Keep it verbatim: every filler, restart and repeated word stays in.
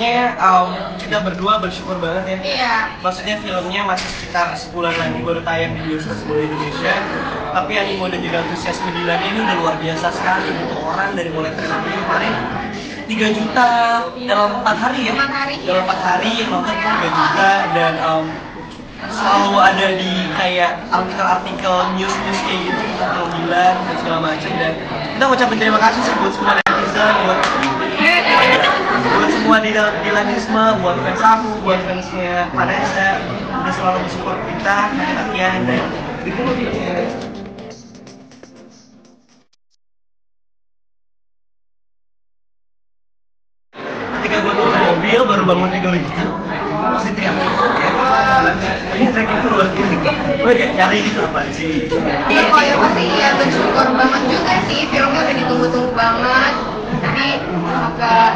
kayaknya um, kita berdua bersyukur banget ya. Iya. Maksudnya filmnya masih sekitar sebulan lagi baru tayang di bioskop seluruh Indonesia. Tapi animo dan juga antusiasme Dilan ini udah luar biasa sekali. Orang dari mulai trailernya kemarin tiga juta dalam empat hari ya. empat hari. Dalam empat hari nonton tiga juta dan um, selalu ada di kayak artikel-artikel news-news kayak gitu tentang Dilan dan segala macam, dan kita ucapin terima kasih buat semua netizen, buat buat semua Dilanisme, buat fans aku, buat fansnya Vanessa udah selalu support kita, kalian dan dukung. Ketika gue turun mobil, baru bangun tiga liter terus diteriak ini saya gitu luar gini gue kayak cari gitu apa sih. Iya kok ya, pasti ya bersyukur banget juga sih, filmnya udah ditunggu-tunggu banget, jadi semoga